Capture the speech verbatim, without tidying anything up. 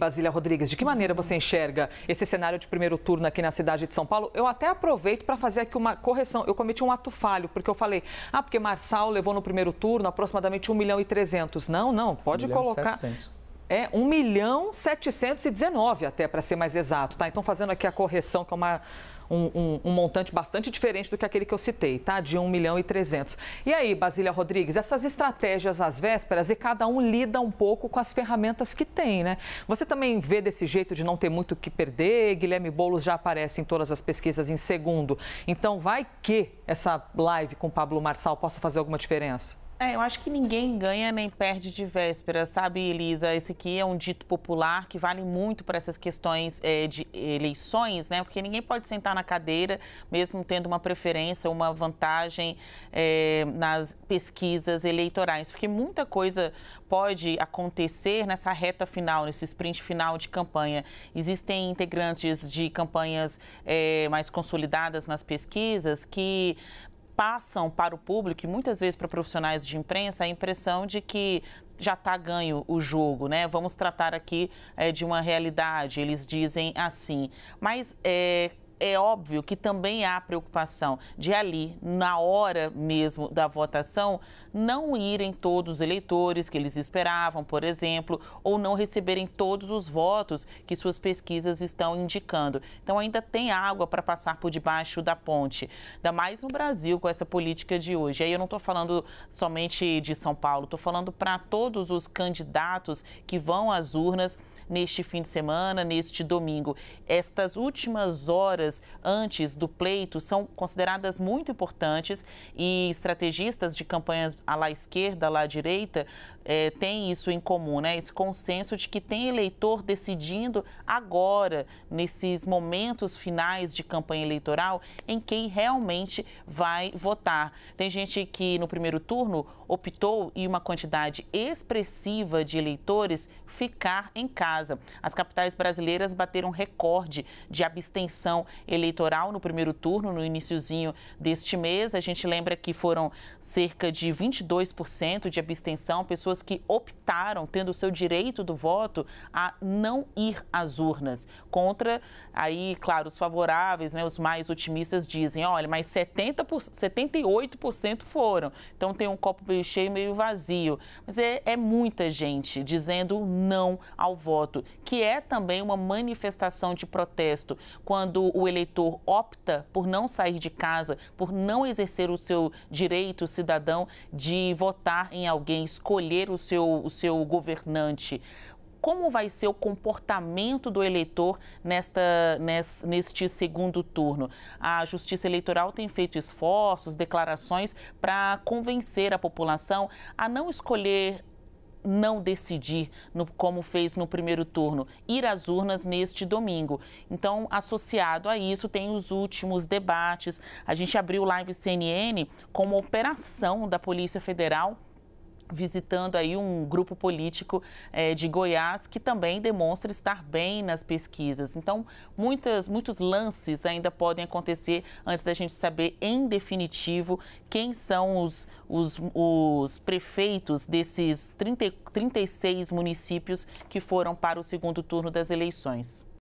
Basília Rodrigues, de que maneira você enxerga esse cenário de primeiro turno aqui na cidade de São Paulo? Eu até aproveito para fazer aqui uma correção. Eu cometi um ato falho, porque eu falei, ah, porque Marçal levou no primeiro turno aproximadamente um milhão e trezentos. Não, não, pode colocar... setecentos. É, um milhão setecentos e dezenove até, para ser mais exato, tá? Então, fazendo aqui a correção, que é uma, um, um, um montante bastante diferente do que aquele que eu citei, tá? De um milhão e trezentos. E aí, Basília Rodrigues, essas estratégias às vésperas, e cada um lida um pouco com as ferramentas que tem, né? Você também vê desse jeito de não ter muito o que perder? Guilherme Boulos já aparece em todas as pesquisas em segundo. Então, vai que essa live com Pablo Marçal possa fazer alguma diferença? É, eu acho que ninguém ganha nem perde de véspera, sabe, Elisa? Esse aqui é um dito popular que vale muito para essas questões é, de eleições, né? Porque ninguém pode sentar na cadeira, mesmo tendo uma preferência, uma vantagem é, nas pesquisas eleitorais. Porque muita coisa pode acontecer nessa reta final, nesse sprint final de campanha. Existem integrantes de campanhas é, mais consolidadas nas pesquisas que... passam para o público e muitas vezes para profissionais de imprensa a impressão de que já está ganho o jogo, né? Vamos tratar aqui é, de uma realidade, eles dizem assim. Mas é, é óbvio que também há preocupação de ali, na hora mesmo da votação, não irem todos os eleitores que eles esperavam, por exemplo, ou não receberem todos os votos que suas pesquisas estão indicando. Então ainda tem água para passar por debaixo da ponte, ainda mais no Brasil com essa política de hoje. Aí eu não estou falando somente de São Paulo, estou falando para todos os candidatos que vão às urnas neste fim de semana, neste domingo. Estas últimas horas antes do pleito são consideradas muito importantes e estrategistas de campanhas à lá esquerda, à lá direita, é, têm isso em comum, né? Esse consenso de que tem eleitor decidindo agora, nesses momentos finais de campanha eleitoral, em quem realmente vai votar. Tem gente que no primeiro turno optou, e uma quantidade expressiva de eleitores, ficar em casa. As capitais brasileiras bateram recorde de abstenção eleitoral no primeiro turno, no iniciozinho deste mês. A gente lembra que foram cerca de vinte e dois por cento de abstenção, pessoas que optaram, tendo o seu direito do voto, a não ir às urnas. Contra, aí, claro, os favoráveis, né, os mais otimistas dizem, olha, mas setenta por cento, setenta e oito por cento foram. Então tem um copo meio cheio e meio vazio. Mas é, é muita gente dizendo não ao voto, que é também uma manifestação de protesto quando o eleitor opta por não sair de casa, por não exercer o seu direito cidadão de votar em alguém, escolher o seu, o seu governante. Como vai ser o comportamento do eleitor nesta, nesta, neste segundo turno? A Justiça Eleitoral tem feito esforços, declarações para convencer a população a não escolher não decidir, no, como fez no primeiro turno, ir às urnas neste domingo. Então, associado a isso, tem os últimos debates. A gente abriu live C N N com uma operação da Polícia Federal, visitando aí um grupo político é, de Goiás, que também demonstra estar bem nas pesquisas. Então, muitas, muitos lances ainda podem acontecer antes da gente saber, em definitivo, quem são os, os, os prefeitos desses trinta, trinta e seis municípios que foram para o segundo turno das eleições.